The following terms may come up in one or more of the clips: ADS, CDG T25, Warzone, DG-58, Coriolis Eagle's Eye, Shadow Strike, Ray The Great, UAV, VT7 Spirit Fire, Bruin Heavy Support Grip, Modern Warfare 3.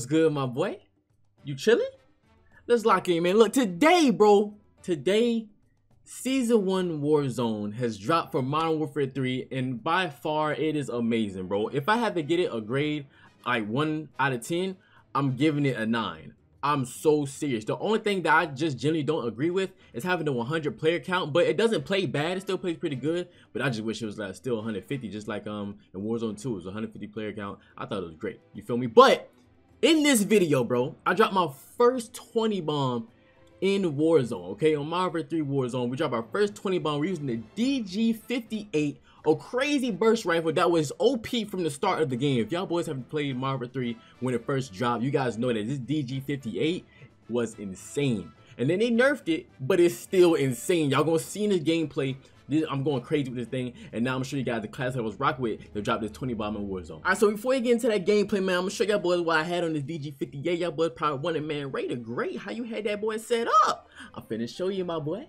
What's good, my boy? You chilling? Let's lock in, man. Look, today, bro, Season 1 Warzone has dropped for Modern Warfare 3, and by far, it is amazing, bro. If I had to get it a grade, like 1 out of 10, I'm giving it a 9. I'm so serious. The only thing that I just generally don't agree with is having a 100 player count, but it doesn't play bad. It still plays pretty good, but I just wish it was like still 150, just like in Warzone 2, it was 150 player count. I thought it was great. You feel me? But in this video, bro, I dropped my first 20 bomb in Warzone, okay? On Modern Warfare 3 Warzone, we dropped our first 20 bomb. We're using the DG-58, a crazy burst rifle that was OP from the start of the game. If y'all boys haven't played Modern Warfare 3 when it first dropped, you guys know that this DG-58 was insane. And then they nerfed it, but it's still insane. Y'all gonna see in the gameplay, I'm going crazy with this thing, and now I'm gonna show you guys the class I was rocking with to drop this 20 bomb in Warzone. Alright, so before you get into that gameplay, man, I'm gonna show y'all boys what I had on this DG-58. Y'all boys probably wondering, man, Ray the Great, how you had that boy set up? I'm finna show you, my boy.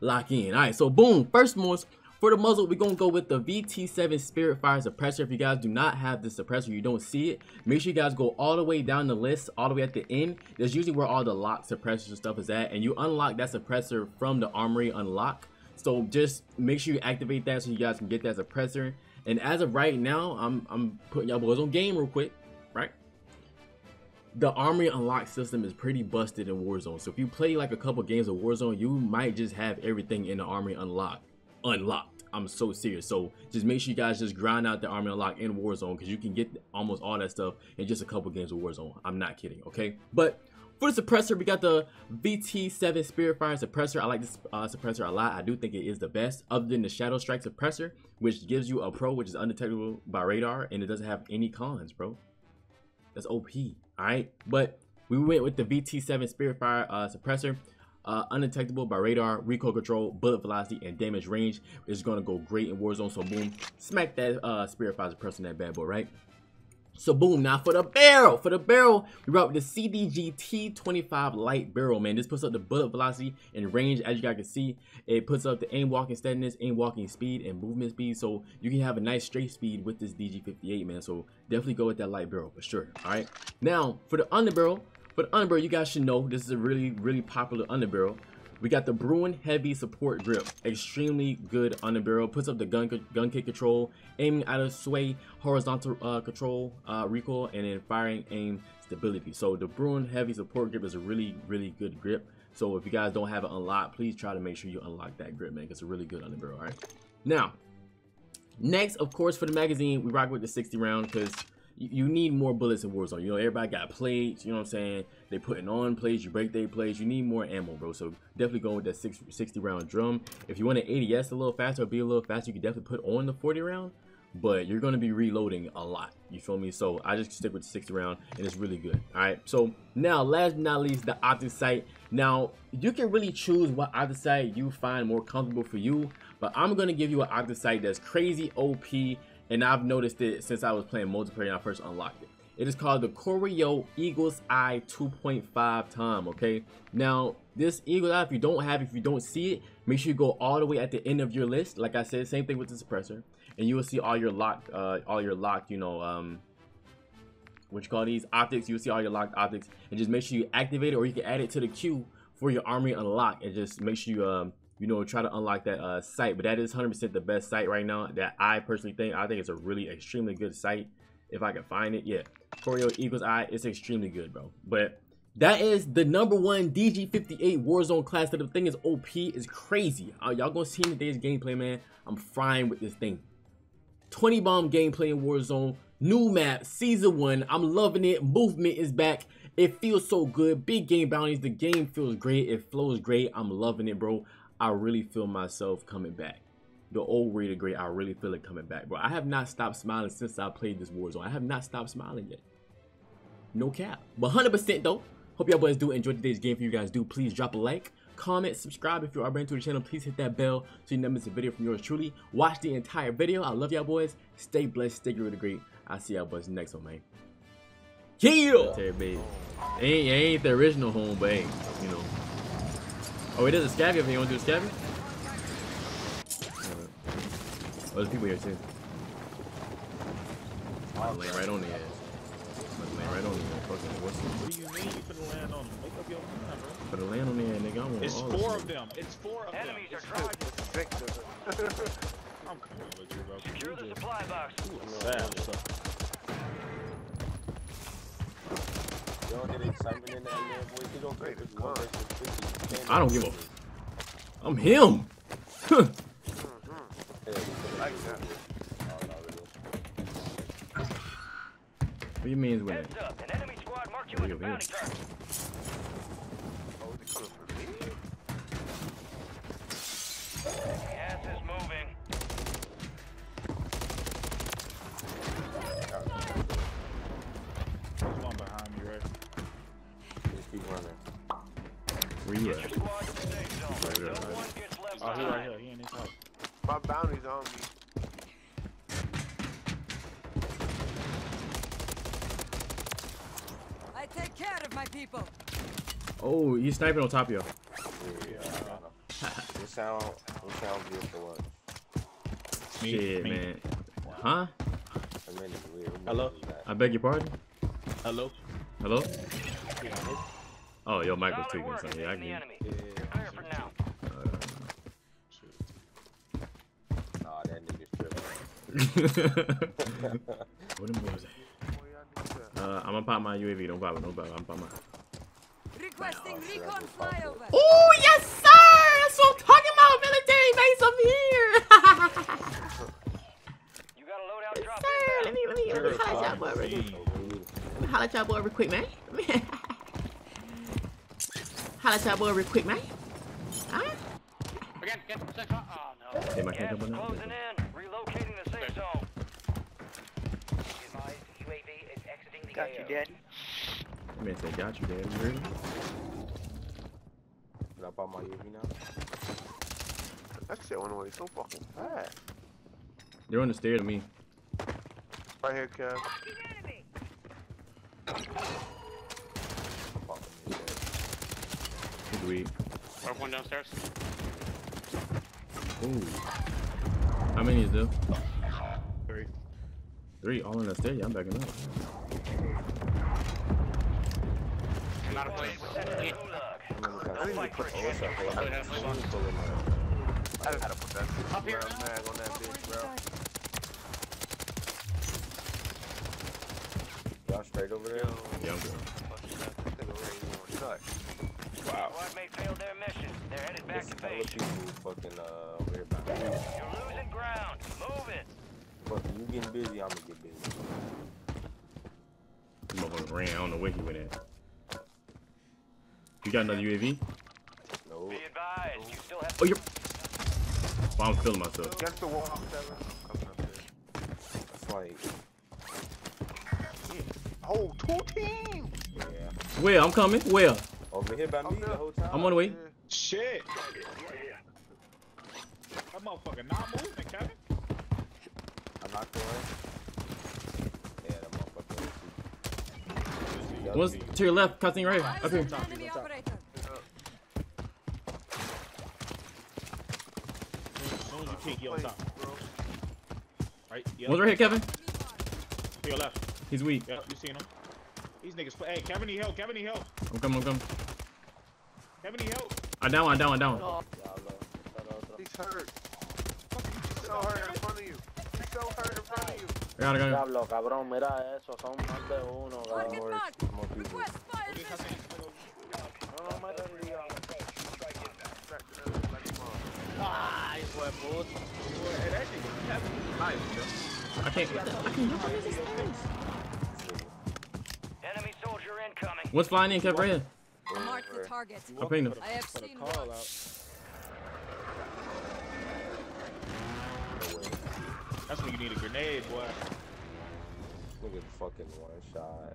Lock in. Alright, so boom, first most, for the muzzle, we're gonna go with the VT7 Spirit Fire suppressor. If you guys do not have the suppressor, you don't see it, make sure you guys go all the way down the list, all the way at the end. That's usually where all the lock suppressors and stuff is at, and you unlock that suppressor from the armory unlock. So just make sure you activate that so you guys can get that suppressor. And as of right now, I'm putting y'all boys on game real quick, right? The armory unlock system is pretty busted in Warzone. So if you play like a couple games of Warzone, you might just have everything in the armory unlocked. I'm so serious. So just make sure you guys just grind out the armory unlock in Warzone, because you can get almost all that stuff in just a couple games of Warzone. I'm not kidding, okay? But for the suppressor, we got the VT7 Spirit Fire suppressor. I like this suppressor a lot. I do think it is the best, other than the Shadow Strike suppressor, which gives you a pro, which is undetectable by radar, and it doesn't have any cons, bro. That's OP, all right? But we went with the VT7 Spirit Fire suppressor. Undetectable by radar, recoil control, bullet velocity, and damage range is going to go great in Warzone. So boom, smack that Spirit Fire suppressor in that bad boy, right? So boom, now for the barrel. For the barrel, we brought the CDG T25 light barrel, man. This puts up the bullet velocity and range. As you guys can see, it puts up the aim walking steadiness, aim walking speed, and movement speed. So you can have a nice straight speed with this DG-58, man. So definitely go with that light barrel for sure, all right? Now, for the underbarrel, you guys should know this is a really, really popular underbarrel. We got the Bruin Heavy Support Grip. Extremely good underbarrel. Puts up the gun kick control, aiming out of sway, horizontal control, recoil, and then firing aim stability. So the Bruin Heavy Support Grip is a really, really good grip. So if you guys don't have it unlocked, please try to make sure you unlock that grip, man. It's a really good underbarrel, all right? Now, next, of course, for the magazine, we rock with the 60 round because you need more bullets in Warzone. You know, everybody got plates, you know what I'm saying? They putting on plates, you break their plates, you need more ammo, bro. So definitely go with that 60 round drum. If you want to ADS a little faster or be a little faster, you can definitely put on the 40 round, but you're going to be reloading a lot. You feel me? So I just stick with the 60 round, and it's really good. All right. So now, last but not least, the optic sight. Now, you can really choose what optic sight you find more comfortable for you, but I'm going to give you an optic sight that's crazy OP. And I've noticed it since I was playing multiplayer and I first unlocked it. It is called the Coriolis Eagle's Eye 2.5 time, okay? Now, this Eagle's Eye, if you don't see it, make sure you go all the way at the end of your list. Like I said, same thing with the suppressor. And you will see all your locked, you know, what you call these? Optics. You'll see all your locked optics. And just make sure you activate it, or you can add it to the queue for your armory unlock. And just make sure you, you know, try to unlock that sight. But that is 100% the best sight right now that I personally think. I think it's a really extremely good sight. If I can find it, yeah. Coriolis Eagle's Eye, it's extremely good, bro. But that is the #1 DG-58 Warzone class. The thing is OP, is crazy. Y'all gonna see in today's gameplay, man. I'm frying with this thing. 20 bomb gameplay in Warzone. New map, season 1. I'm loving it. Movement is back. It feels so good. Big game bounties. The game feels great. It flows great. I'm loving it, bro. I really feel myself coming back. The old Ray the Great, I really feel it coming back, bro. I have not stopped smiling since I played this Warzone. I have not stopped smiling yet. No cap. But 100% though, hope y'all boys do enjoy today's game. If you guys do, please drop a like, comment, subscribe. If you are brand new to the channel, please hit that bell so you never miss a video from yours truly. Watch the entire video. I love y'all boys. Stay blessed. Stay Ray the Great. I'll see y'all boys next one, man. Yeah! Ain't the original home, but hey, you know. Oh, it is a scabby up here. You want to do a scabby? Oh, there's people here too. I'm laying right on the edge. I'm laying right on the edge. Fucking, what's four of them. It's four of them. Enemies are trying to fix it. I'm coming with you, bro. Secure the supply box. I don't give a f. I'm him. What do you mean with it? Gas is moving. There's one behind me, right? Just keep running. Where you at? Oh, he right here. He ain't in top. My bounty's on me. I take care of my people. Oh, he's sniping on top of you. Sound good for what? Shit, man. Huh? Hello? I beg your pardon? Hello? Hello? Oh, yo, Mike was tweaking something. Yeah, I can. Nah, that nigga's tripping. What the was that? I'm gonna pop my UAV. Don't pop it. Don't pop it. I'm pop mine. Requesting recon flyover. Oh, yes, sir! That's what I'm talking about, military base up here! You got a loadout drop. Sir, let me holler at y'all boy real quick. Let me holler at y'all boy real quick, man. Holler at y'all boy real quick, man. Huh? Again, get oh no. They might get closing in, relocating the safe zone. UAV is exiting the got AO. You dead. I mean, they got you dead, really. Did I buy my UAV now? That shit went away so fucking fast. They're on the stair to me. Right here, Kev. Good weed. I have one downstairs. Ooh. How many is there? Three. Three? All on the stair? Yeah, I'm backing up. I'm out of place. I need to put this up here. I don't know how to put that mag on that bitch, bro. Y'all straight over there? Yeah, I'm good. Wow. Squad mate failed their mission. They're headed back to base. Fucking, we're about to go. You're losing ground. Move it. Fuck, you getting busy, I'm gonna get busy. This motherfucker ran. I don't know where he went at. You got another UAV? No. Be advised, you still have to... Oh, you're... Oh, I'm feeling myself. Against the wall. That's like... Oh, two teams! Yeah. Where? I'm coming. Where? Over here by me the whole time. I'm on the way. Yeah. Shit! That motherfucker not moving, Kevin. I'm not going. Yeah, that motherfucker. One's to your left, cutting right. Up here. Right, yeah. One's right here, Kevin. To your left. He's weak. Yeah, you seen him. These niggas play. Hey, Kevin, need help. Kevin, need help. I'm coming, I'm coming. Kevin, need help. I down. Oh. He's hurt. He's so hurt in front of you. He's so hurt in front of you. I got it. Cabrón, mira eso. Son más de uno, enemy soldier incoming. What's flying in, Kev? Right here. Mark the target. I'll ping them. I have seen one. That's when you need a grenade, boy. Look at the fucking one shot.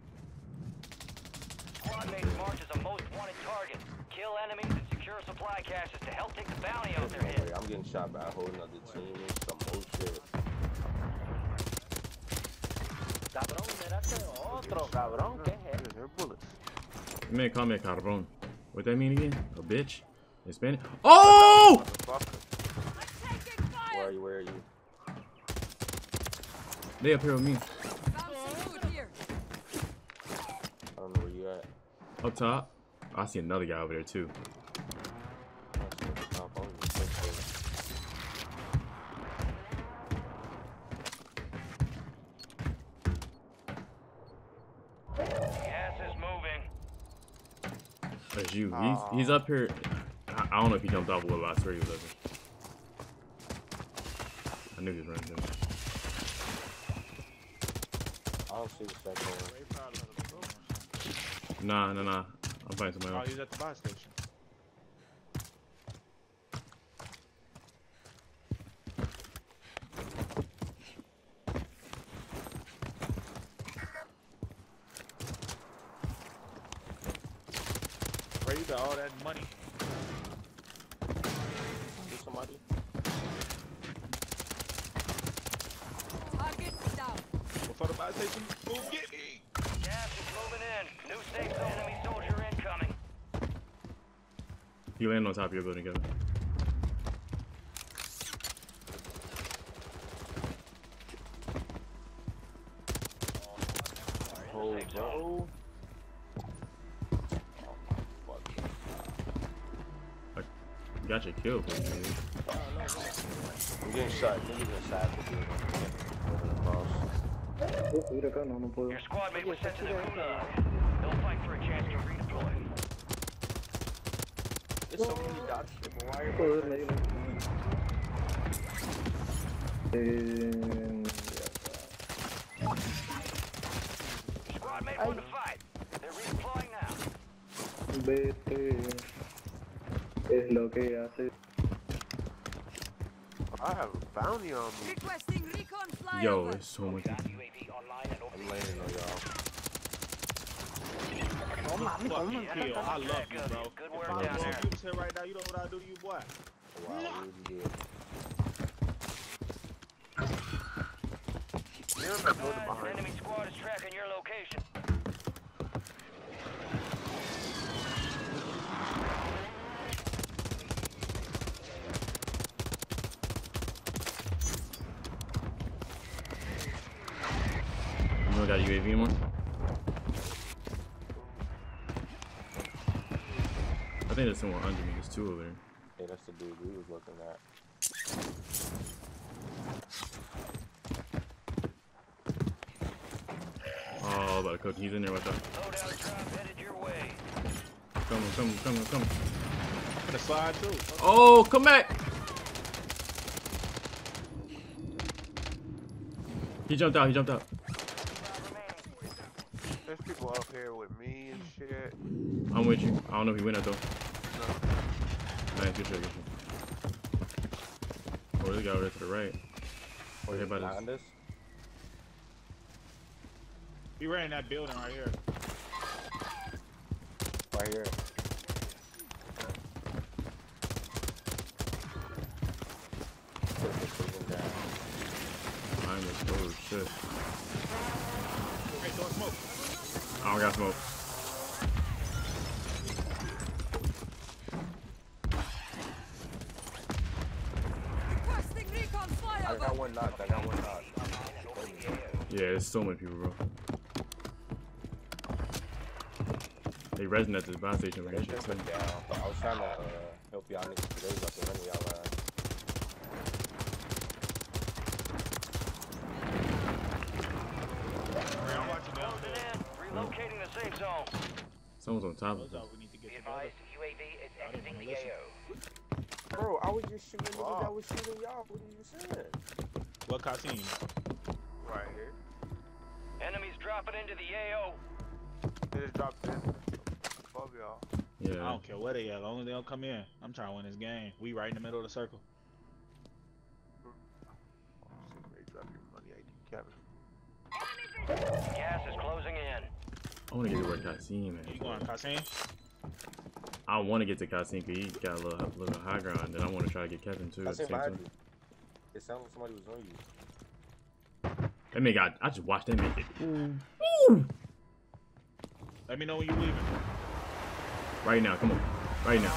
Squad mate March is a most wanted target. Kill enemies and secure supply caches to help take the bounty out their head. I'm getting shot by a whole nother team. Some old shit. You may call me a carbon. What that mean again? A bitch? In Spanish? Oh! Where are you? Where are you? They up here with me. I don't know where you at. Up top. I see another guy over there too. That's you. He's up here. I don't know if he jumped off a little. I swear he was up here. I knew he was running down. I don't see what's that going. Nah. I'm fighting somebody else. Oh, he's at the buy station. Where you got all that money? There's somebody. For the buy station, go get me! Gas is moving in. New safe zone, enemy soldier incoming. You land on top of your building, Kevin. Oh, no. I got you killed, man. I'm getting shot. I'm getting shot. Your squad mate was sent to the gulag. They'll fight for a chance to redeploy. There's so many dots. Why are you playing? Squad mate won the fight. They're redeploying now. Vete. Es lo que hace. I have a bounty on me. Requesting recon flyover. Yo, there's so much. I'm landing on y'all. Fucking kill. I love you, bro. Good work down there. If I was here right now, you know what I do to you, boy. Wow, you did. An enemy squad is tracking your location. Got a UAV anymore? I think there's someone under me. There's two over there. Yeah, that's the dude we was looking at. Oh, about to cook. He's in there with us. Loadout drop headed your way. Come on. I'm gonna slide too. Oh, come back. He jumped out. There's people up here with me and shit. I'm with you. I don't know if he went out though. No. Nice, good shot. Oh, this guy over there to the right. Oh, here by this. He ran in that building right here. Right here. I'm exposed, shit. Hey, don't smoke. I don't got smoke. Requesting recon fire. I got one knocked. Yeah, there's so many people, bro. They resin at this buy station. I was trying to help y'all niggas today up there. Relocating the safe zone. Someone's on top of us. Be advised, UAV is exiting the AO. Bro, I was just shooting niggas that was shooting y'all. What are you saying? What cutscene? Right here. Enemies dropping into the AO. They just dropped in. Above y'all. Yeah. I don't care where they at. Only they don't come in. I'm trying to win this game. We right in the middle of the circle. Gas is closing in. I want to get to where Kasim is. You going, Kasim? I want to get to Kasim because he got a little high ground, and I want to try to get Kevin too. At the same time. It sounded like somebody was on you. That man got. I just watched that man get. Ooh. Let me know when you leaving. Right now, come on. Right now.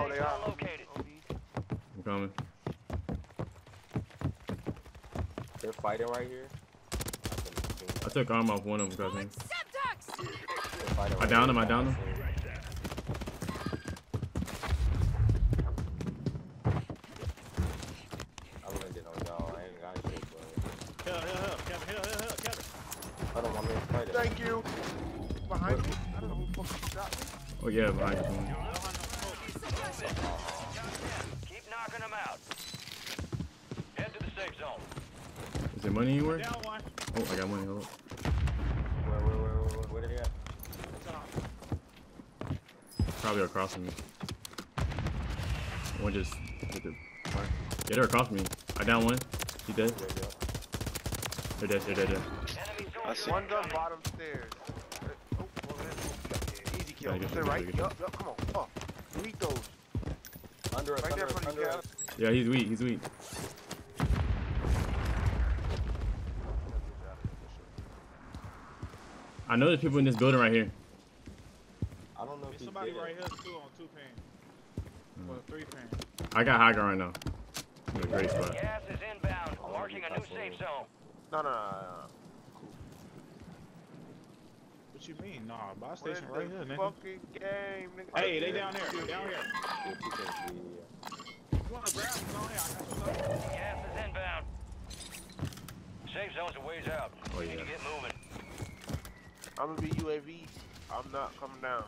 Oh, they are located. I'm coming. They're fighting right here. I took arm off one of them, cousin. I downed him. I landed on y'all. I ain't got shit, I don't want to fight it. Thank you. Behind me. I don't know who fucking shot me. Oh yeah, behind me. Keep knocking them out. Head to the safe zone. Is there money anywhere? Oh, I got money. Hold up. Where did he at? Probably across from me. One just hit the fire. Yeah, they're across from me. I down one. He dead. They're dead. They're dead. I see. One's on bottom stairs. Oh, well, yeah, easy kill. They're right. Yup, come on. Oh, delete those. Under us, right under us, under us. Yeah, he's weak. He's weak. I know there's people in this building right here. I don't know if he's somebody right here too on 2 ping. Or 3 ping. I got high ground right now. A great spot. Gas is inbound, marking a new safe zone. No. Cool. What you mean? Nah, buy station right here, nigga. Fucking game, nigga. Hey, they down here. Down here. You want to grab them? Go ahead. Gas is inbound. Safe zone's a ways out. Oh, yeah. You get moving. I'm gonna be UAV. I'm not coming down.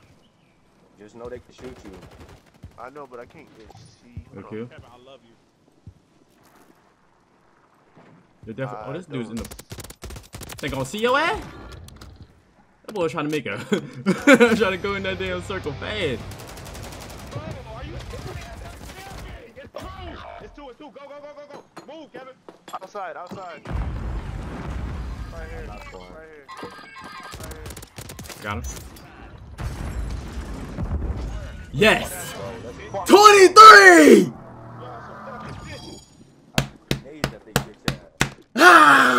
Just know they can shoot you. I know, but I can't just see. Okay. You know. Kevin, I love you. They're definitely. Oh, this dude's in the. They gonna see your ass? That boy was trying to make a. Trying to go in that damn circle fast. It's two. Go. Move, Kevin. Outside. Right here. Got him. Yes! 23! Ah!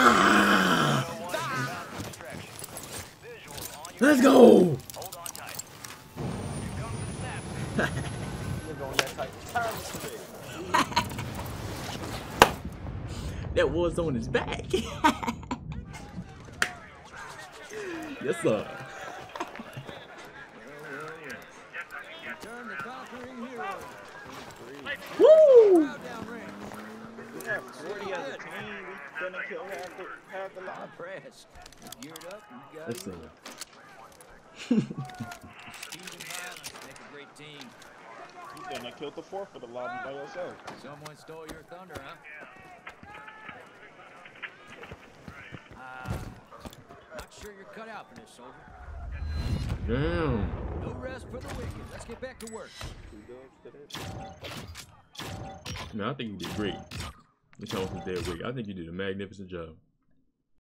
Let's go! That Warzone is back! Yes, sir. Woo! Listen. You gonna kill the 4 for the lobby by yourself. Someone stole your thunder, huh? Not sure you're cut out for this, soldier. Damn. No rest for the wicked. Let's get back to work. Man, I think you did great. This house was dead weak. I think you did a magnificent job.